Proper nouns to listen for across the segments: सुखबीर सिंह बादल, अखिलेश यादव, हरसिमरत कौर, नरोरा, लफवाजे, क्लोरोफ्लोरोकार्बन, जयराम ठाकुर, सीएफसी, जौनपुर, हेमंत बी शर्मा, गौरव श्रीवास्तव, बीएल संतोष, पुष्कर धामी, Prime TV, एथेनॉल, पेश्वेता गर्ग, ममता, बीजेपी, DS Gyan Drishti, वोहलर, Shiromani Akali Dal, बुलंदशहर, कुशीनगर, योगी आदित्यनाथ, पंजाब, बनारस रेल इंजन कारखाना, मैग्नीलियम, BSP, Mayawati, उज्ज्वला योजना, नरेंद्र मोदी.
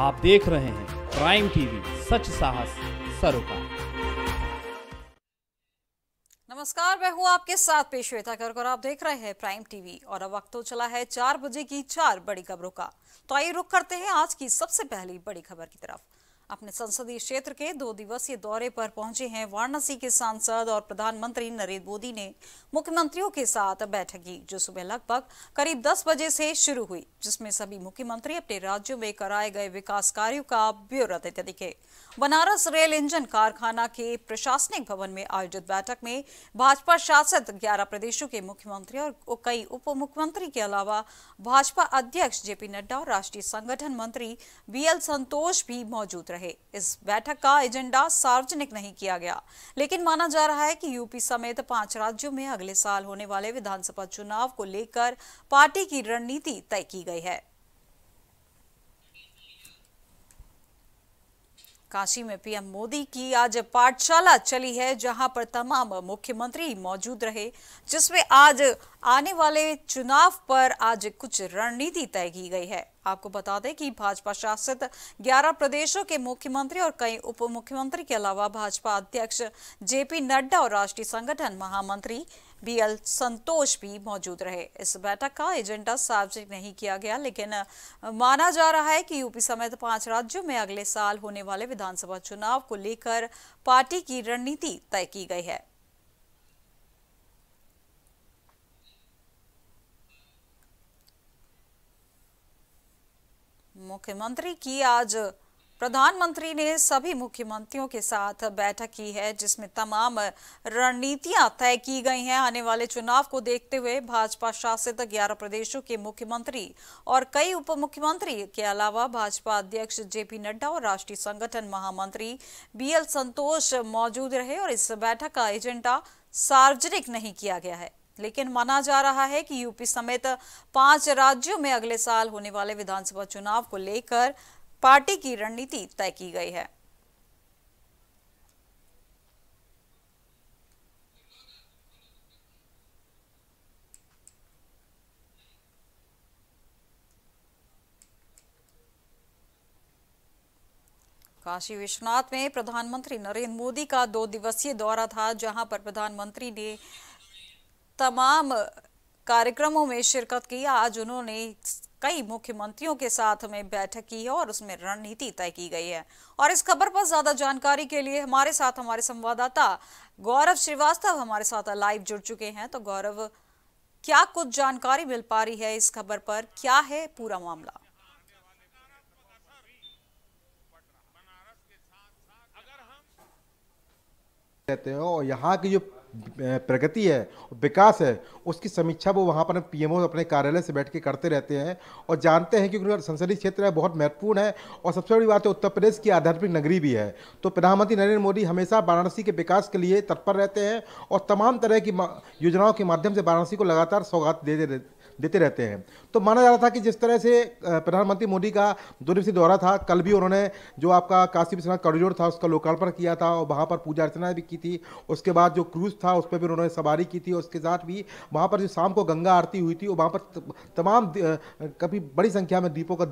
आप देख रहे हैं प्राइम टीवी, सच साहस सरोकार। नमस्कार, मैं हूँ आपके साथ पेश्वेता गर्ग और आप देख रहे हैं प्राइम टीवी। और अब वक्त तो चला है 4 बजे की 4 बड़ी खबरों का। तो आइए रुख करते हैं आज की सबसे पहली बड़ी खबर की तरफ। अपने संसदीय क्षेत्र के 2 दिवसीय दौरे पर पहुंचे हैं वाराणसी के सांसद और प्रधानमंत्री नरेंद्र मोदी ने मुख्यमंत्रियों के साथ बैठक की, जो सुबह लगभग करीब 10 बजे से शुरू हुई, जिसमें सभी मुख्यमंत्री अपने राज्यों में कराए गए विकास कार्यों का ब्यौरा देते दिखे। बनारस रेल इंजन कारखाना के प्रशासनिक भवन में आयोजित बैठक में भाजपा शासित 11 प्रदेशों के मुख्यमंत्री और कई उप मुख्यमंत्री के अलावा भाजपा अध्यक्ष जेपी नड्डा और राष्ट्रीय संगठन मंत्री बीएल संतोष भी मौजूद रहे। इस बैठक का एजेंडा सार्वजनिक नहीं किया गया, लेकिन माना जा रहा है कि यूपी समेत 5 राज्यों में अगले साल होने वाले विधानसभा चुनाव को लेकर पार्टी की रणनीति तय की गई है। काशी में पीएम मोदी की आज पाठशाला चली है, जहां पर तमाम मुख्यमंत्री मौजूद रहे, जिसमें आज आने वाले चुनाव पर आज कुछ रणनीति तय की गई है। आपको बता दें कि भाजपा शासित 11 प्रदेशों के मुख्यमंत्री और कई उप मुख्यमंत्री के अलावा भाजपा अध्यक्ष जेपी नड्डा और राष्ट्रीय संगठन महामंत्री बीएल संतोष भी मौजूद रहे। इस बैठक का एजेंडा सार्वजनिक नहीं किया गया, लेकिन माना जा रहा है कि यूपी समेत 5 राज्यों में अगले साल होने वाले विधानसभा चुनाव को लेकर पार्टी की रणनीति तय की गई है। मुख्यमंत्री की आज प्रधानमंत्री ने सभी मुख्यमंत्रियों के साथ बैठक की है, जिसमें तमाम रणनीतियां तय की गई हैं। आने वाले चुनाव को देखते हुए भाजपा शासित 11 प्रदेशों के मुख्यमंत्री और कई उप मुख्यमंत्री के अलावा भाजपा अध्यक्ष जेपी नड्डा और राष्ट्रीय संगठन महामंत्री बीएल संतोष मौजूद रहे और इस बैठक का एजेंडा सार्वजनिक नहीं किया गया है, लेकिन माना जा रहा है कि यूपी समेत 5 राज्यों में अगले साल होने वाले विधानसभा चुनाव को लेकर पार्टी की रणनीति तय की गई है। काशी विश्वनाथ में प्रधानमंत्री नरेंद्र मोदी का 2 दिवसीय दौरा था, जहां पर प्रधानमंत्री ने तमाम कार्यक्रमों में शिरकत की। आज उन्होंने कई मुख्यमंत्रियों के साथ में बैठक की है और उसमें रणनीति तय की गई है। और इस खबर पर ज्यादा जानकारी के लिए हमारे साथ हमारे संवाददाता गौरव श्रीवास्तव हमारे साथ लाइव जुड़ चुके हैं। तो गौरव, क्या कुछ जानकारी मिल पा रही है इस खबर पर, क्या है पूरा मामला? कहते हो यहाँ की जो प्रगति है, विकास है, उसकी समीक्षा वो वहाँ पर पीएमओ अपने कार्यालय से बैठ के करते रहते हैं और जानते हैं, क्योंकि संसदीय क्षेत्र है बहुत महत्वपूर्ण है और सबसे बड़ी बात है उत्तर प्रदेश की आध्यात्मिक नगरी भी है। तो प्रधानमंत्री नरेंद्र मोदी हमेशा वाराणसी के विकास के लिए तत्पर रहते हैं और तमाम तरह की योजनाओं के माध्यम से वाराणसी को लगातार सौगात देते रहते हैं। तो माना जा रहा था कि जिस तरह से प्रधानमंत्री मोदी का 2 दिवसीय दौरा था, कल भी उन्होंने जो आपका काशी विश्वनाथ कॉरिडोर था उसका लोकार्पण किया था और वहाँ पर पूजा अर्चना भी की थी। उसके बाद जो क्रूज था उस पर भी उन्होंने सवारी की थी और उसके साथ भी वहाँ पर जो शाम को गंगा आरती हुई थी और वहाँ पर तमाम काफ़ी बड़ी संख्या में दीपों का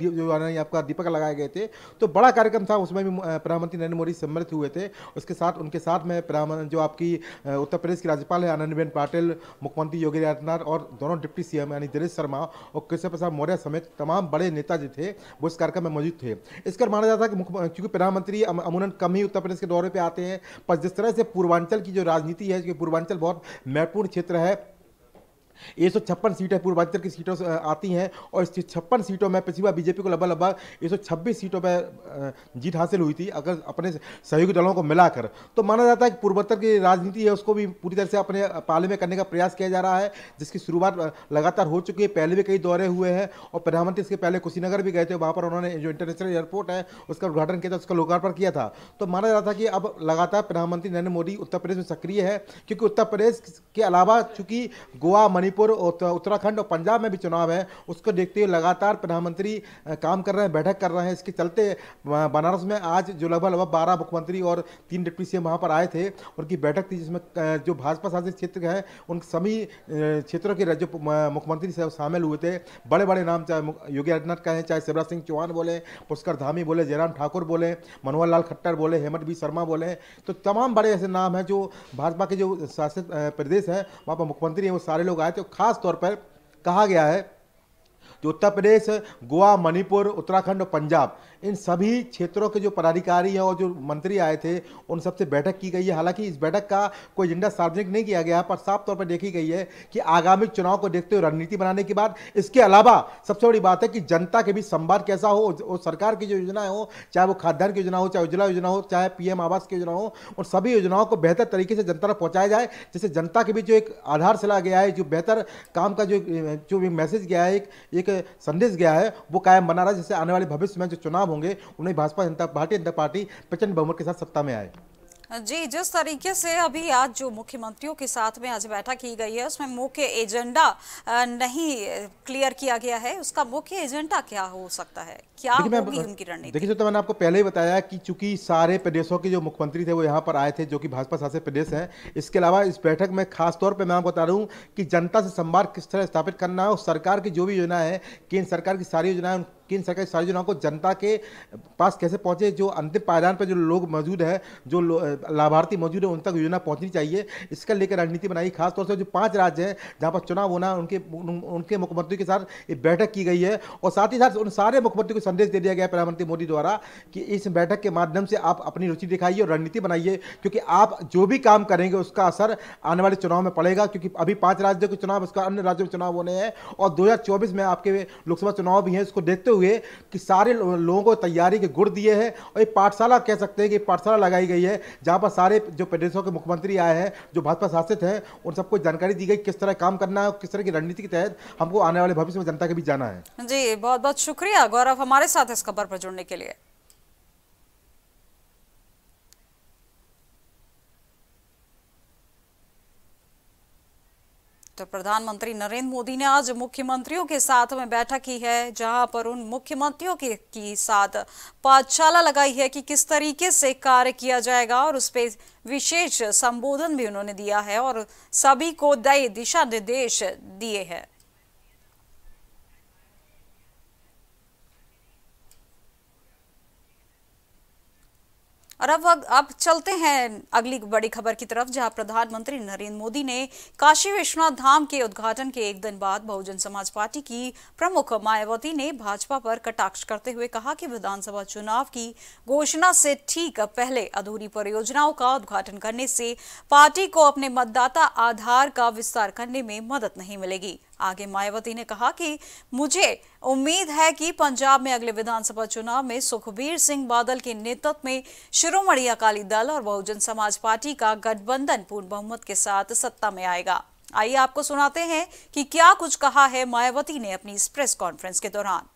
आपका दीपक लगाए गए थे। तो बड़ा कार्यक्रम था, उसमें भी प्रधानमंत्री नरेंद्र मोदी सम्मिलित हुए थे। उसके साथ उनके साथ में जो आपकी उत्तर प्रदेश की राज्यपाल है आनंदीबेन पटेल, मुख्यमंत्री योगी आदित्यनाथ और दोनों डिप्टी सीएम यानी शर्मा और केशव प्रसाद मौर्य समेत तमाम बड़े नेता जो थे वो इस कार्यक्रम में मौजूद थे। इसका माना जाता है कि क्योंकि प्रधानमंत्री अमूमन कम ही उत्तर प्रदेश के दौरे पे आते हैं, पर जिस तरह से पूर्वांचल की जो राजनीति है, क्योंकि पूर्वांचल बहुत महत्वपूर्ण क्षेत्र है, 156 सीटें पूर्वांचल की सीटों आती हैं और इस 56 सीटों में पिछली बार बीजेपी को लगभग 126 सीटों पर जीत हासिल हुई थी अगर अपने सहयोगी दलों को मिलाकर। तो माना जाता है कि पूर्वोत्तर की राजनीति है उसको भी पूरी तरह से अपने पाले में करने का प्रयास किया जा रहा है, जिसकी शुरुआत लगातार हो चुकी है। पहले भी कई दौरे हुए हैं और प्रधानमंत्री इसके पहले कुशीनगर भी गए थे, वहाँ पर उन्होंने जो इंटरनेशनल एयरपोर्ट है उसका उद्घाटन किया था, उसका लोकार्पण किया था। तो माना जाता है कि अब लगातार प्रधानमंत्री नरेंद्र मोदी उत्तर प्रदेश में सक्रिय है, क्योंकि उत्तर प्रदेश के अलावा चूंकि गोवा, मणिपुर, उत्तराखंड और पंजाब में भी चुनाव है, उसको देखते हुए लगातार प्रधानमंत्री काम कर रहे हैं, बैठक कर रहे हैं। इसके चलते बनारस में आज जो लगभग 12 मुख्यमंत्री और 3 डिप्टी सीएम वहाँ पर आए थे, उनकी बैठक थी, जिसमें जो भाजपा शासित क्षेत्र हैं उन सभी क्षेत्रों के जो मुख्यमंत्री शामिल हुए थे। बड़े बड़े नाम चाहे योगी आदित्यनाथ का है, चाहे शिवराज सिंह चौहान बोले, पुष्कर धामी बोले, जयराम ठाकुर बोले, मनोहर लाल खट्टर बोले, हेमंत बी शर्मा बोले, तो तमाम बड़े ऐसे नाम हैं जो भाजपा के जो शासित प्रदेश हैं वहाँ पर मुख्यमंत्री हैं, वो सारे लोग आए थे। खास तौर पर कहा गया है जो उत्तर प्रदेश, गोवा, मणिपुर, उत्तराखंड और पंजाब, इन सभी क्षेत्रों के जो पदाधिकारी हैं और जो मंत्री आए थे, उन सबसे बैठक की गई है। हालांकि इस बैठक का कोई एजेंडा सार्वजनिक नहीं किया गया है, पर साफ तौर पर देखी गई है कि आगामी चुनाव को देखते हुए रणनीति बनाने की बात। इसके अलावा सबसे बड़ी बात है कि जनता के बीच संवाद कैसा हो, और सरकार की जो योजनाएं हो, चाहे वो खाद्यान्न की योजना हो, चाहे उज्ज्वला योजना हो, चाहे PM आवास की योजना हो, उन सभी योजनाओं को बेहतर तरीके से जनता तक पहुँचाया जाए, जिससे जनता के बीच जो एक आधारशिला गया है, जो बेहतर काम का जो मैसेज गया है, एक संदेश गया है, वो कायम बना रहा है, जिससे आने वाले भविष्य में जो चुनाव होंगे उन्हें भारतीय जनता पार्टी प्रचंड बहुमत के साथ सत्ता में आए। जी, जिस तरीके से अभी आज जो मुख्यमंत्रियों के साथ में आज बैठक की गई है, उसमें मुख्य एजेंडा नहीं क्लियर किया गया है, उसका मुख्य एजेंडा क्या हो सकता है, क्या होगी उनकी रणनीति? देखिए, तो मैंने आपको पहले ही बताया कि चूंकि सारे प्रदेशों के जो मुख्यमंत्री थे वो यहाँ पर आए थे, जो कि भाजपा शासित प्रदेश हैं। इसके अलावा इस बैठक में खासतौर पर मैं आपको बता रहा हूँ कि जनता से संवाद किस तरह स्थापित करना है, और सरकार की जो भी योजना है, केंद्र सरकार की सारी योजनाएं, केंद्र सरकार की सारी योजनाओं को जनता के पास कैसे पहुंचे, जो अंतिम पायदान पर जो लोग मौजूद है, जो लाभार्थी मौजूद है, उन तक योजना पहुंचनी चाहिए। इसका लेकर रणनीति बनाई। खासतौर से जो 5 राज्य हैं जहां पर चुनाव होना, उनके मुख्यमंत्री के साथ ये बैठक की गई है, और साथ ही साथ उन सारे मुख्यमंत्री को संदेश दे दिया गया प्रधानमंत्री मोदी द्वारा कि इस बैठक के माध्यम से आप अपनी रुचि दिखाइए और रणनीति बनाइए, क्योंकि आप जो भी काम करेंगे उसका असर आने वाले चुनाव में पड़ेगा, क्योंकि अभी 5 राज्यों के चुनाव, उसका अन्य राज्यों में चुनाव होने हैं, और 2024 में आपके लोकसभा चुनाव भी हैं। इसको देखते कि सारे लोगों को तैयारी के गुण दिए हैं, और ये पाठशाला कह सकते हैं कि पाठशाला लगाई गई है, जहां पर सारे जो प्रदेशों के मुख्यमंत्री आए हैं, जो भाजपा शासित हैं, उन सबको जानकारी दी गई किस तरह काम करना है, किस तरह की रणनीति के तहत हमको आने वाले भविष्य में जनता के बीच जाना है। जी, बहुत बहुत शुक्रिया गौरव, हमारे साथ इस खबर पर जुड़ने के लिए। तो प्रधानमंत्री नरेंद्र मोदी ने आज मुख्यमंत्रियों के साथ में बैठक की है, जहां पर उन मुख्यमंत्रियों के साथ पाठशाला लगाई है कि किस तरीके से कार्य किया जाएगा, और उस पर विशेष संबोधन भी उन्होंने दिया है और सभी को दिशा निर्देश दिए हैं। और अब चलते हैं अगली बड़ी खबर की तरफ, जहां प्रधानमंत्री नरेंद्र मोदी ने काशी विश्वनाथ धाम के उद्घाटन के एक दिन बाद बहुजन समाज पार्टी की प्रमुख मायावती ने भाजपा पर कटाक्ष करते हुए कहा कि विधानसभा चुनाव की घोषणा से ठीक पहले अधूरी परियोजनाओं का उद्घाटन करने से पार्टी को अपने मतदाता आधार का विस्तार करने में मदद नहीं मिलेगी। आगे मायावती ने कहा कि मुझे उम्मीद है कि पंजाब में अगले विधानसभा चुनाव में सुखबीर सिंह बादल के नेतृत्व में शिरोमणि अकाली दल और बहुजन समाज पार्टी का गठबंधन पूर्ण बहुमत के साथ सत्ता में आएगा। आइए आपको सुनाते हैं कि क्या कुछ कहा है मायावती ने अपनी इस प्रेस कॉन्फ्रेंस के दौरान।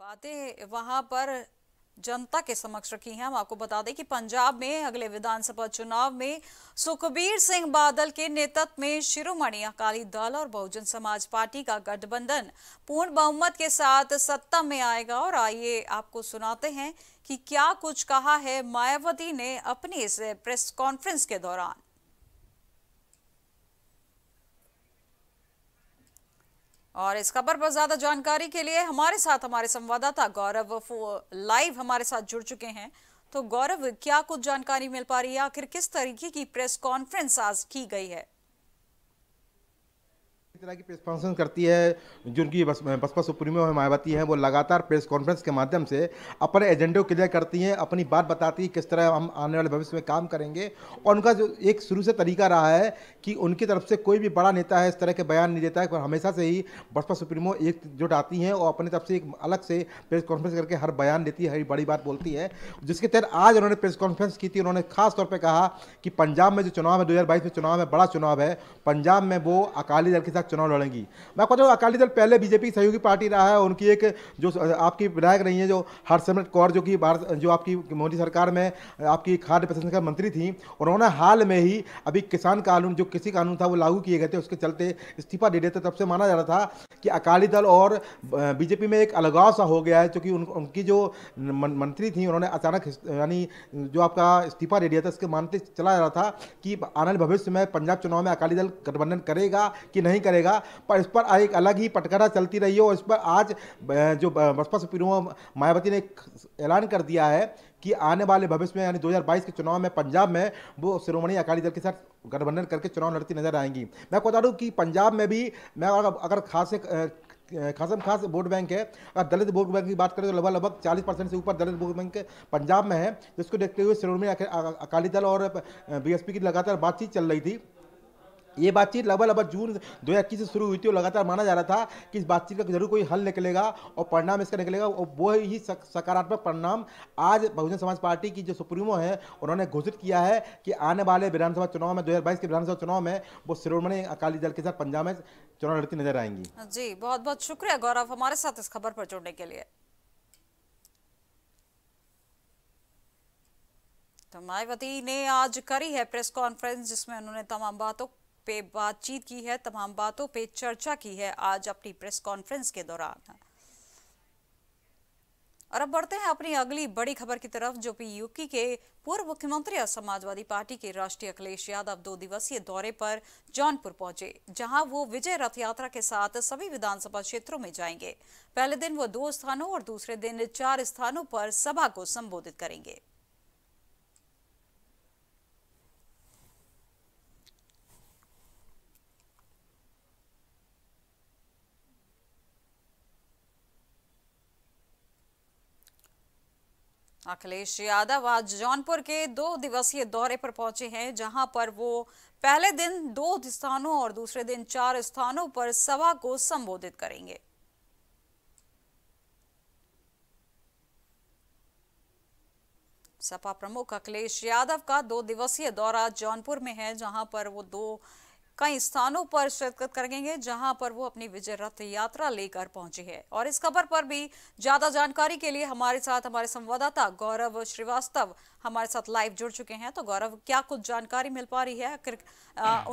बातें वहां पर जनता के समक्ष रखी हैं। हम आपको बता दें कि पंजाब में अगले विधानसभा चुनाव में सुखबीर सिंह बादल के नेतृत्व में शिरोमणि अकाली दल और बहुजन समाज पार्टी का गठबंधन पूर्ण बहुमत के साथ सत्ता में आएगा। और आइए आपको सुनाते हैं कि क्या कुछ कहा है मायावती ने अपनी इस प्रेस कॉन्फ्रेंस के दौरान। और इस खबर पर ज्यादा जानकारी के लिए हमारे संवाददाता गौरव लाइव हमारे साथ जुड़ चुके हैं। तो गौरव, क्या कुछ जानकारी मिल पा रही है, आखिर किस तरीके की प्रेस कॉन्फ्रेंस आज की गई है? तरह की प्रेस कॉन्फ्रेंस करती है, जिनकी बसपा सुप्रीमो है मायावती है, वो लगातार प्रेस कॉन्फ्रेंस के माध्यम से अपने एजेंडे को क्लियर करती हैं, अपनी बात बताती है किस तरह हम आने वाले भविष्य में काम करेंगे। और उनका जो एक शुरू से तरीका रहा है कि उनकी तरफ से कोई भी बड़ा नेता है इस तरह के बयान नहीं देता है, पर हमेशा से ही बसपा सुप्रीमो एकजुट आती हैं और अपनी तरफ से एक अलग से प्रेस कॉन्फ्रेंस करके हर बयान देती है, हर बड़ी बात बोलती है, जिसके तहत आज उन्होंने प्रेस कॉन्फ्रेंस की थी। उन्होंने खास तौर पर कहा कि पंजाब में जो चुनाव है 2022 में चुनाव है, बड़ा चुनाव है, पंजाब में वो अकाली दल के साथ चुनाव लड़ेंगी। मैं आपको बताऊँ अकाली दल पहले बीजेपी की सहयोगी पार्टी रहा है। उनकी एक जो आपकी विधायक रही है जो हरसिमरत कौर, जो कि जो आपकी मोदी सरकार में आपकी खाद्य प्रसंस्करण मंत्री थी, उन्होंने हाल में ही अभी किसान कानून, जो कृषि कानून था वो लागू किए गए थे, उसके चलते इस्तीफा दे देते। तब से माना जा रहा था कि अकाली दल और बीजेपी में एक अलगाव सा हो गया है, क्योंकि उनकी जो मंत्री थी उन्होंने अचानक यानी जो आपका इस्तीफा दे दिया था, इसके मानते चला जा रहा था कि आने वाले भविष्य में पंजाब चुनाव में अकाली दल गठबंधन करेगा कि नहीं करेगा, पर इस पर एक अलग ही पटकरा चलती रही है। और इस पर आज जो बसपा सुप्रीमो मायावती ने ऐलान कर दिया है कि आने वाले भविष्य में यानी 2022 के चुनाव में पंजाब में वो शिरोमणि अकाली दल के साथ गठबंधन करके चुनाव लड़ती नजर आएंगी। मैं बता दूं कि पंजाब में भी मैं अगर खास वोट बैंक है, अगर दलित वोट बैंक की बात करें तो लगभग 40% से ऊपर दलित वोट बैंक पंजाब में है, जिसको देखते हुए शिरोमणि अकाली दल और BSP की लगातार बातचीत चल रही थी। ये बातचीत लगभग जून 2021 से शुरू हुई थी और लगातार माना जा रहा था कि इस बातचीत का जरूर कोई हल निकलेगा और परिणाम इसका निकलेगा, और वो ही सकारात्मक परिणाम आज बहुजन समाज पार्टी की जो सुप्रीमो है उन्होंने घोषित किया है कि आने वाले विधानसभा चुनाव में 2022 के विधानसभा चुनाव में वो शिरोमणि अकाली दल के साथ पंजाब में चुनाव लड़ती नजर आएंगी। जी बहुत बहुत शुक्रिया गौरव हमारे साथ इस खबर पर जुड़ने के लिए। तो मायावती ने आज करी है प्रेस कॉन्फ्रेंस, जिसमें उन्होंने तमाम बातों पे बातचीत की है, तमाम बातों पे चर्चा की है आज अपनी प्रेस कॉन्फ्रेंस के दौरान। और अब बढ़ते हैं अपनी अगली बड़ी खबर की तरफ, जो कि यूपी के पूर्व मुख्यमंत्री और समाजवादी पार्टी के राष्ट्रीय अखिलेश यादव 2 दिवसीय दौरे पर जौनपुर पहुंचे, जहां वो विजय रथ यात्रा के साथ सभी विधानसभा क्षेत्रों में जाएंगे। पहले दिन वो 2 स्थानों और दूसरे दिन 4 स्थानों पर सभा को संबोधित करेंगे। अखिलेश यादव आज जौनपुर के 2 दिवसीय दौरे पर पहुंचे हैं, जहां पर वो पहले दिन 2 स्थानों और दूसरे दिन 4 स्थानों पर सभा को संबोधित करेंगे। सपा प्रमुख अखिलेश यादव का 2 दिवसीय दौरा जौनपुर में है, जहां पर वो कई स्थानों पर शिरकत करेंगे, जहां पर वो अपनी विजय रथ यात्रा लेकर पहुंची है। और इस खबर पर भी ज्यादा जानकारी के लिए हमारे साथ हमारे संवाददाता गौरव श्रीवास्तव हमारे साथ लाइव जुड़ चुके हैं। तो गौरव, क्या कुछ जानकारी मिल पा रही है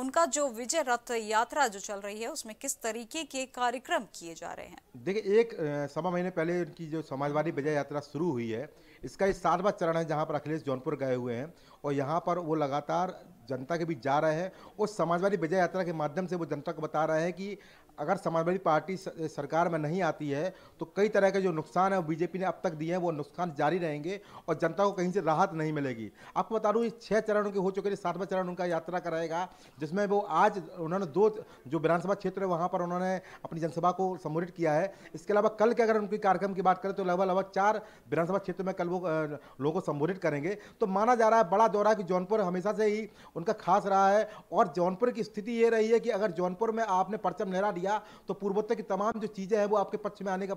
उनका जो विजय रथ यात्रा जो चल रही है उसमें किस तरीके के कार्यक्रम किए जा रहे हैं? देखिए, 1 सवा महीने पहले उनकी जो समाजवादी विजय यात्रा शुरू हुई है, इसका ये 7वां चरण है, जहाँ पर अखिलेश जौनपुर गए हुए हैं और यहाँ पर वो लगातार जनता के बीच जा रहे हैं। उस समाजवादी विजय यात्रा के माध्यम से वो जनता को बता रहे हैं कि अगर समाजवादी पार्टी सरकार में नहीं आती है तो कई तरह के जो नुकसान है बीजेपी ने अब तक दिए हैं वो नुकसान जारी रहेंगे और जनता को कहीं से राहत नहीं मिलेगी। आपको बता दूँ 6 चरण उनके हो चुके हैं, 7वां चरण उनका यात्रा कराएगा, जिसमें वो आज उन्होंने 2 जो विधानसभा क्षेत्र है वहाँ पर उन्होंने अपनी जनसभा को संबोधित किया है। इसके अलावा कल के अगर उनके कार्यक्रम की बात करें तो लगभग 4 विधानसभा क्षेत्र में कल वो लोगों को संबोधित करेंगे। तो माना जा रहा है बड़ा दौरा कि जौनपुर हमेशा से ही उनका खास रहा है। और जौनपुर की स्थिति ये रही है कि अगर जौनपुर में आपने परचम लहरा दिया तो पूर्वोत्तर की तमाम जो चीजें हैं वो आपके पक्ष में आने का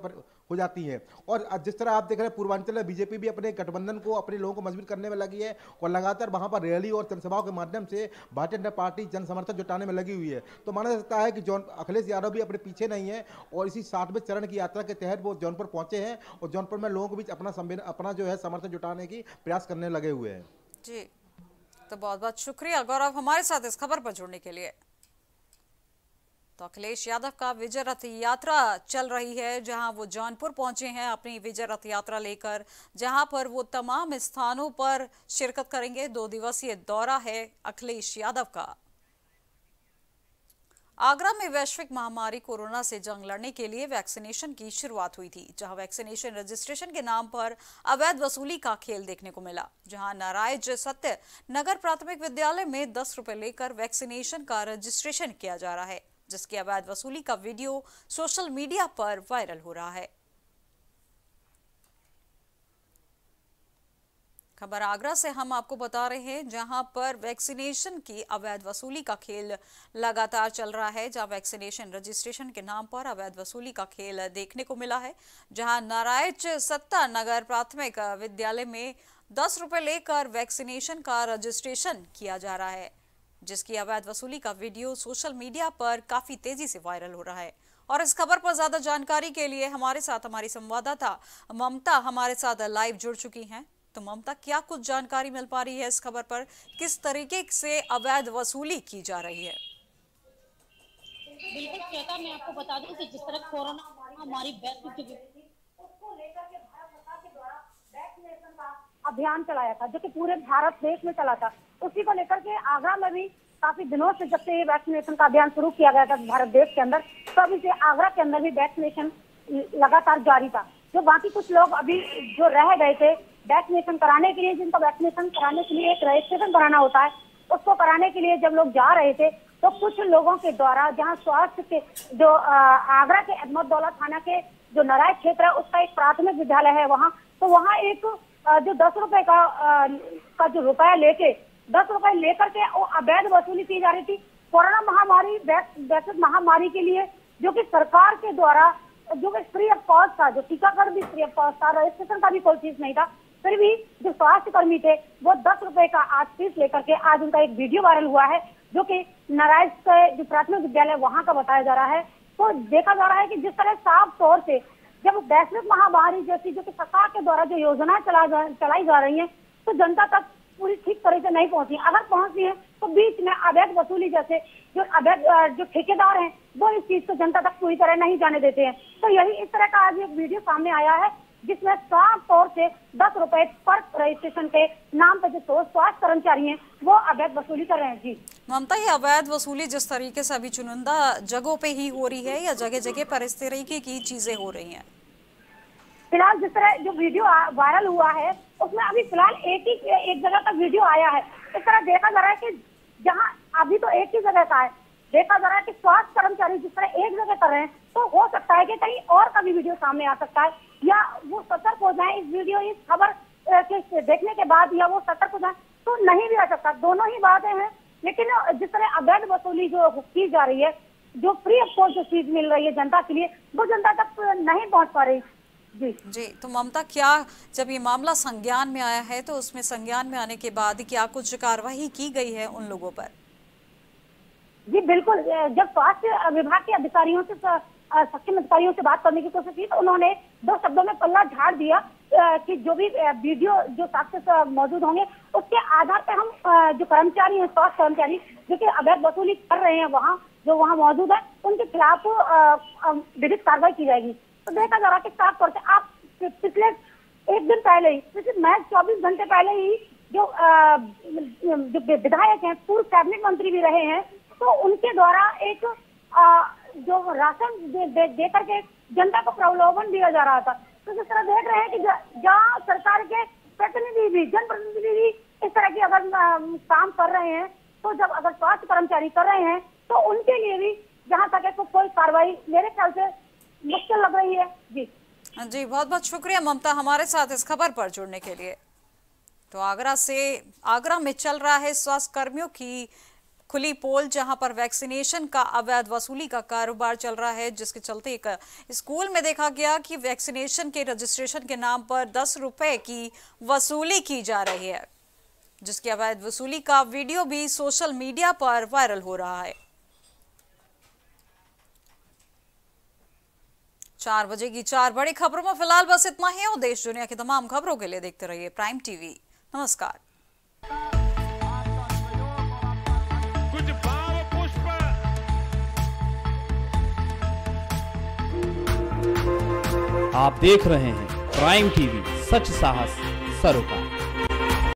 हो जाती हैं। और जिस तरह आप देख रहे हैं पूर्वांचल में बीजेपी भी अपने गठबंधन को, अपने लोगों को मजबूत करने में लगी है और लगातार वहां पर रैली और जनसभाओं के माध्यम से भारतीय जनता पार्टी जन समर्थन जुटाने में लगी हुई है। तो माना जा सकता है कि अखिलेश यादव भी अपने पीछे नहीं है और इसी 7वें चरण की यात्रा के तहत वो जौनपुर पहुंचे हैं और जौनपुर में लोगों के बीच अपना जो है समर्थन जुटाने की प्रयास करने लगे हुए हैं। जी तो बहुत बहुत शुक्रिया गौरव हमारे साथ इस खबर पर जुड़ने के लिए। तो अखिलेश यादव का विजय रथ यात्रा चल रही है, जहां वो जौनपुर पहुंचे हैं अपनी विजय रथ यात्रा लेकर, जहां पर वो तमाम स्थानों पर शिरकत करेंगे। 2 दिवसीय दौरा है अखिलेश यादव का। आगरा में वैश्विक महामारी कोरोना से जंग लड़ने के लिए वैक्सीनेशन की शुरुआत हुई थी, जहां वैक्सीनेशन रजिस्ट्रेशन के नाम पर अवैध वसूली का खेल देखने को मिला, जहां नारायज सत्य नगर प्राथमिक विद्यालय में 10 रुपए लेकर वैक्सीनेशन का रजिस्ट्रेशन किया जा रहा है। जिसकी अवैध वसूली का वीडियो सोशल मीडिया पर वायरल हो रहा है। खबर आगरा से हम आपको बता रहे हैं, जहां पर वैक्सीनेशन की अवैध वसूली का खेल लगातार चल रहा है, जहां वैक्सीनेशन रजिस्ट्रेशन के नाम पर अवैध वसूली का खेल देखने को मिला है। जहां नारायच सत्ता नगर प्राथमिक विद्यालय में 10 रुपए लेकर वैक्सीनेशन का रजिस्ट्रेशन किया जा रहा है, जिसकी अवैध वसूली का वीडियो सोशल मीडिया पर काफी तेजी से वायरल हो रहा है। और इस खबर पर ज्यादा जानकारी के लिए हमारे साथ हमारी संवाददाता ममता हमारे साथ लाइव जुड़ चुकी हैं। तो ममता, क्या कुछ जानकारी मिल पा रही है इस खबर पर, किस तरीके से अवैध वसूली की जा रही है? बिल्कुल श्वेता, मैं आपको बता दूं कि जिस तरह कोरोना महामारी अभियान चलाया था, जो कि पूरे भारत देश में चला था, उसी को लेकर के आगरा में भी काफी दिनों से, जब से ये वैक्सीनेशन का अभियान शुरू किया गया था भारत देश के अंदर, तब इसे आगरा के अंदर भी वैक्सीनेशन लगातार जारी था। जो बाकी कुछ लोग अभी जो रह गए थे वैक्सीनेशन कराने के लिए, जिनको वैक्सीनेशन कराने के लिए एक रजिस्ट्रेशन कराना होता है, उसको कराने के लिए जब लोग जा रहे थे तो कुछ लोगों के द्वारा, जहां स्वास्थ्य के जो आगरा के अहमदौला थाना के जो नराय क्षेत्र है उसका एक प्राथमिक विद्यालय है, वहां तो वहां एक जो 10 रुपए का जो रुपया लेके 10 रुपए लेकर के अवैध वसूली की जा रही थी। कोरोना महामारी वैश्विक महामारी के लिए, जो की सरकार के द्वारा जो कि फ्री ऑफ कॉस्ट था, जो टीकाकरण भी फ्री ऑफ कॉस्ट था, रजिस्ट्रेशन का भी कोई चीज नहीं था, फिर भी जो स्वास्थ्य कर्मी थे वो 10 रुपए का आज फीस लेकर के आज उनका एक वीडियो वायरल हुआ है, जो कि नारायण का जो प्राथमिक विद्यालय वहां का बताया जा रहा है। तो देखा जा रहा है कि जिस तरह साफ तौर से जब वैश्विक महामारी जैसी जो कि सरकार के द्वारा जो योजना चलाई जा रही है, तो जनता तक पूरी ठीक तरह से नहीं पहुंची, अगर पहुंचती है तो बीच में अवैध वसूली जैसे जो अवैध जो ठेकेदार हैं वो इस चीज को जनता तक पूरी तरह नहीं जाने देते हैं। तो यही इस तरह का आज एक वीडियो सामने आया है, जिसमें साफ तौर से 10 रुपए पर रजिस्ट्रेशन के नाम पर जो स्वास्थ्य कर्मचारी हैं वो अवैध वसूली कर रहे हैं। जी ममता, ये अवैध वसूली जिस तरीके से अभी चुनिंदा जगहों पे ही हो रही है या जगह जगह पर इस तरीके की चीजें हो रही हैं? फिलहाल जिस तरह जो वीडियो वायरल हुआ है उसमें अभी फिलहाल एक जगह का वीडियो आया है। इस तरह देखा जा रहा है की जहाँ अभी तो एक ही जगह का है, देखा जा रहा है कि स्वास्थ्य कर्मचारी जिस तरह एक जगह कर रहे हैं, तो हो सकता है कि कहीं और का भी वीडियो सामने आ सकता है, या वो सतर्क हो जाए इस खबर के देखने के बाद, या वो सतर्क हो जाए तो नहीं भी आ सकता। दोनों ही बातें हैं, लेकिन जिस तरह अवैध वसूली जो की जा रही है, जो फ्री ऑफ कॉस्ट जो चीज मिल रही है जनता के लिए, वो जनता तक नहीं पहुँच पा रही। जी तो ममता, क्या जब ये मामला संज्ञान में आया है तो उसमें संज्ञान में आने के बाद क्या कुछ कार्रवाई की गई है उन लोगों पर? जी बिल्कुल, जब स्वास्थ्य विभाग के अधिकारियों से सक्षम अधिकारियों से बात करने की कोशिश की तो उन्होंने 2 शब्दों में पल्ला झाड़ दिया कि जो भी वीडियो जो साक्ष्य मौजूद होंगे उसके आधार पर हम जो कर्मचारी हैं, स्वास्थ्य कर्मचारी जो कि अवैध वसूली कर रहे हैं वहाँ जो वहाँ मौजूद है, उनके खिलाफ विधिक कार्रवाई की जाएगी। तो देखा जा रहा है कि साफ तौर से आप पिछले एक दिन पहले ही, पिछले महज 24 घंटे पहले ही जो विधायक हैं, पूर्व कैबिनेट मंत्री भी रहे हैं, तो उनके द्वारा एक जो राशन देकर के जनता को प्रलोभन दिया जा रहा था। तो जिस तरह देख रहे हैं कि जहाँ सरकार के प्रतिनिधि भी, जनप्रतिनिधि भी इस तरह की अगर काम कर रहे हैं, तो जब अगर स्वास्थ्य कर्मचारी कर रहे हैं तो उनके लिए भी जहाँ तक है तो कोई कार्रवाई मेरे ख्याल से मुश्किल लग रही है। जी जी, बहुत बहुत शुक्रिया ममता हमारे साथ इस खबर पर जुड़ने के लिए। तो आगरा में चल रहा है स्वास्थ्य कर्मियों की खुली पोल, जहां पर वैक्सीनेशन का अवैध वसूली का कारोबार चल रहा है, जिसके चलते एक स्कूल में देखा गया कि वैक्सीनेशन के रजिस्ट्रेशन के नाम पर 10 रुपए की वसूली की जा रही है, जिसकी अवैध वसूली का वीडियो भी सोशल मीडिया पर वायरल हो रहा है। 4 बजे की 4 बड़ी खबरों में फिलहाल बस इतना ही, और देश दुनिया की तमाम खबरों के लिए देखते रहिए प्राइम टीवी। नमस्कार। आप देख रहे हैं प्राइम टीवी, सच साहस सरोकार।